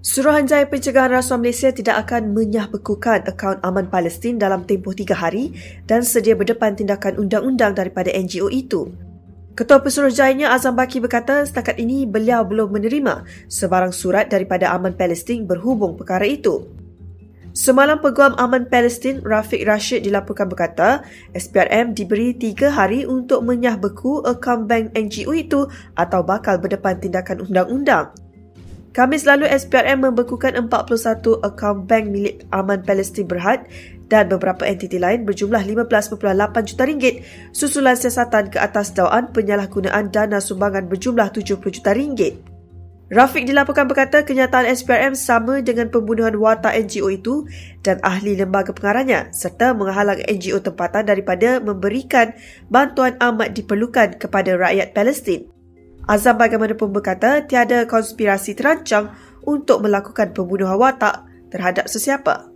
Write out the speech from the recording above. Suruhanjaya Pencegahan Rasuah Malaysia tidak akan menyahbekukan akaun Aman Palestin dalam tempoh 3 hari dan sedia berdepan tindakan undang-undang daripada NGO itu. Ketua Pesuruhjayanya Azam Baki berkata setakat ini beliau belum menerima sebarang surat daripada Aman Palestin berhubung perkara itu. Semalam Peguam Aman Palestin Rafique Rashid dilaporkan berkata SPRM diberi 3 hari untuk menyahbeku akaun bank NGO itu atau bakal berdepan tindakan undang-undang. Khamis lalu, SPRM membekukan 41 akaun bank milik Aman Palestin Berhad dan beberapa entiti lain berjumlah RM15.8 juta susulan siasatan ke atas dakwaan penyalahgunaan dana sumbangan berjumlah RM70 juta. Rafiq dilaporkan berkata kenyataan SPRM sama dengan pembunuhan watak NGO itu dan ahli lembaga pengarahnya serta menghalang NGO tempatan daripada memberikan bantuan amat diperlukan kepada rakyat Palestin. Azam bagaimanapun berkata tiada konspirasi terancang untuk melakukan pembunuhan watak terhadap sesiapa.